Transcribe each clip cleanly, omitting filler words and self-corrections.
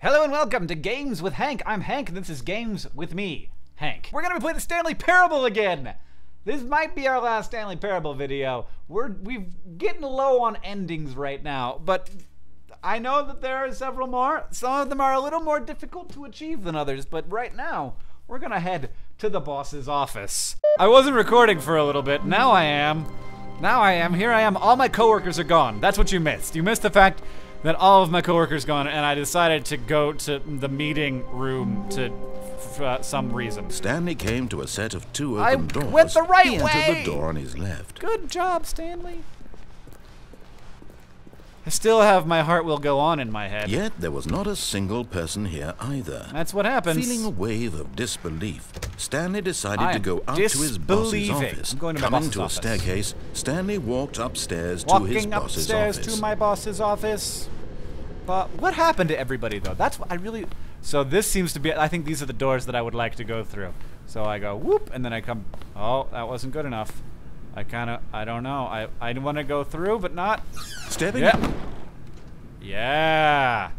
Hello and welcome to Games with Hank. I'm Hank and this is Games with me, Hank. We're gonna be playing The Stanley Parable again! This might be our last Stanley Parable video. We're getting low on endings right now, but I know that there are several more. Some of them are a little more difficult to achieve than others, but right now, we're gonna head to the boss's office. I wasn't recording for a little bit, now I am. Now I am, here I am, all my coworkers are gone. That's what you missed. You missed the fact that all of my coworkers gone, and I decided to go to the meeting room for some reason. Stanley came to a set of two open doors. I went the right way! He entered the door on his left. Good job, Stanley. I still have My Heart Will Go On in my head. Yet there was not a single person here either. That's what happens. Feeling a wave of disbelief, Stanley decided to go up to his boss's office. I'm going to Coming to a staircase, Stanley walked upstairs to his boss's office. Walking upstairs to my boss's office. But what happened to everybody though? That's what I really... So this seems to be... I think these are the doors that I would like to go through. So I go whoop and then I come... Oh, that wasn't good enough. I kinda... I don't know. I want to go through but not... Stepping up. Yeah.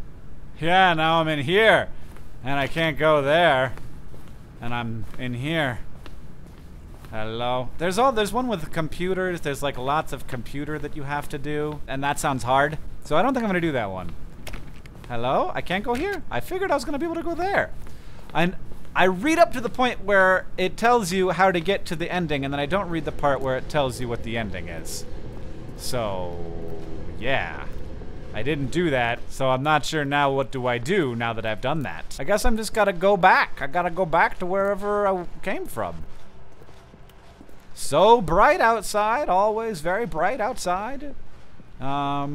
Yeah, now I'm in here. And I can't go there. And I'm in here. Hello. There's one with computers. There's like lots of computer that you have to do. And that sounds hard. So I don't think I'm gonna do that one. Hello? I can't go here? I figured I was gonna be able to go there. And I read up to the point where it tells you how to get to the ending, and then I don't read the part where it tells you what the ending is. So yeah. I didn't do that, so I'm not sure now what do I do now that I've done that. I guess I'm just gotta go back. I gotta go back to wherever I came from. So bright outside, always very bright outside. Yeah,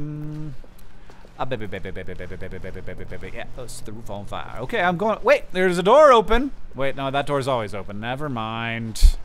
that's the roof on fire. Okay, I'm going, wait, there's a door open. Wait, no, that door's always open, never mind.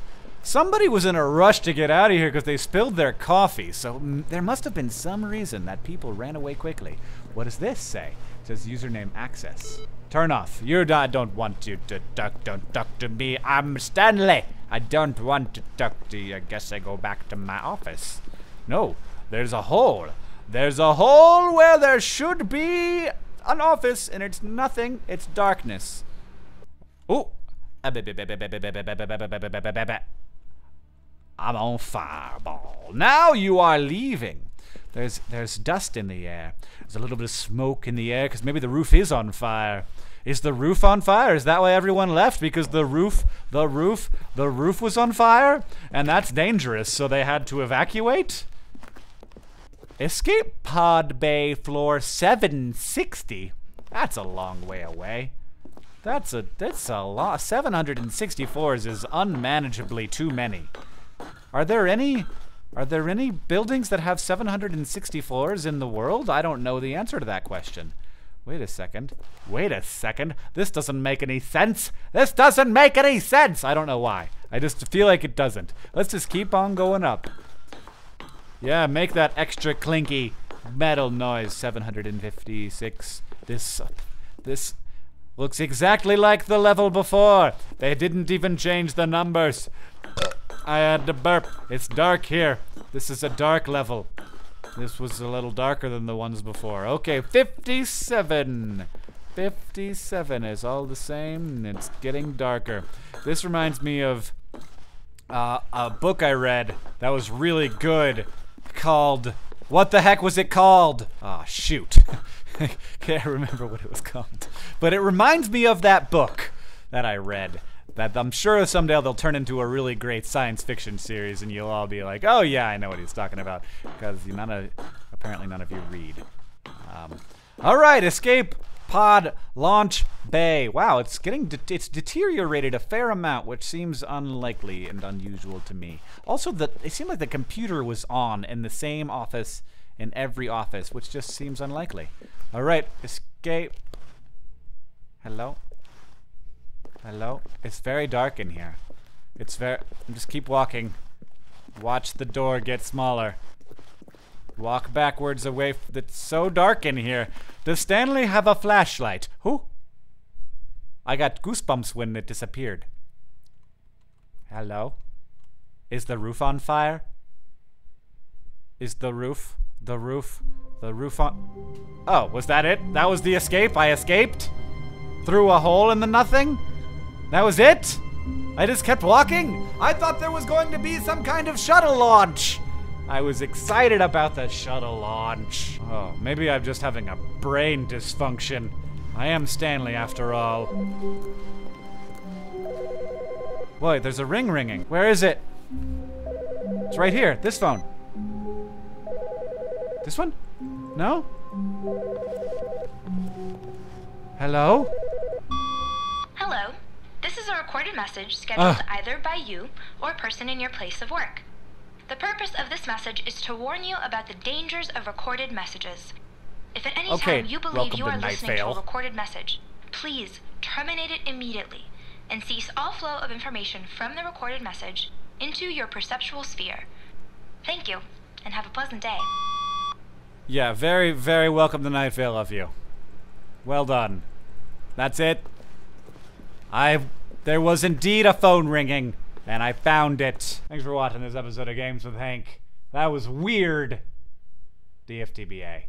Somebody was in a rush to get out of here because they spilled their coffee, so there must have been some reason that people ran away quickly. What does this say? It says username access. Turn off. I don't want you to talk. Don't talk to me. I'm Stanley. I don't want to talk to you. I guess I go back to my office. No, there's a hole. There's a hole where there should be an office, and it's nothing. It's darkness. Oh. I'm on fireball. Now you are leaving. There's dust in the air. There's a little bit of smoke in the air because maybe the roof is on fire. Is the roof on fire? Is that why everyone left? Because the roof was on fire? And that's dangerous, so they had to evacuate? Escape pod bay floor 760? That's a long way away. That's a lot. 760 floors is unmanageably too many. Are there any buildings that have 760 floors in the world? I don't know the answer to that question. Wait a second. Wait a second. This doesn't make any sense. This doesn't make any sense. I don't know why. I just feel like it doesn't. Let's just keep on going up. Yeah, make that extra clinky metal noise. 756. This looks exactly like the level before. They didn't even change the numbers. I had to burp. It's dark here. This is a dark level. This was a little darker than the ones before. Okay, 57. 57 is all the same. It's getting darker. This reminds me of a book I read that was really good called... What the heck was it called? Ah, shoot. Can't remember what it was called. But it reminds me of that book that I read. That I'm sure someday they'll turn into a really great science fiction series and you'll all be like, oh yeah, I know what he's talking about. Because apparently none of you read. Alright, escape pod launch bay. Wow, it's getting, it's deteriorated a fair amount, which seems unlikely and unusual to me. Also, it seemed like the computer was on in the same office in every office, which just seems unlikely. Alright, escape. Hello? Hello? It's very dark in here. It's very... Just keep walking. Watch the door get smaller. Walk backwards away. It's so dark in here. Does Stanley have a flashlight? Who? I got goosebumps when it disappeared. Hello? Is the roof on fire? Is the roof on... Oh, was that it? That was the escape? I escaped? through a hole in the nothing? That was it? I just kept walking? I thought there was going to be some kind of shuttle launch. I was excited about the shuttle launch. Oh, maybe I'm just having a brain dysfunction. I am Stanley after all. Boy, there's a ring ringing. Where is it? It's right here, this phone. This one? No? Hello? Hello. This is a recorded message scheduled either by you or a person in your place of work. The purpose of this message is to warn you about the dangers of recorded messages. If at any time you believe you are listening to a recorded message, please terminate it immediately and cease all flow of information from the recorded message into your perceptual sphere. Thank you, and have a pleasant day. Yeah, very, very welcome to Night Vale of you. Well done. That's it. There was indeed a phone ringing, and I found it. Thanks for watching this episode of Games with Hank. That was weird. DFTBA.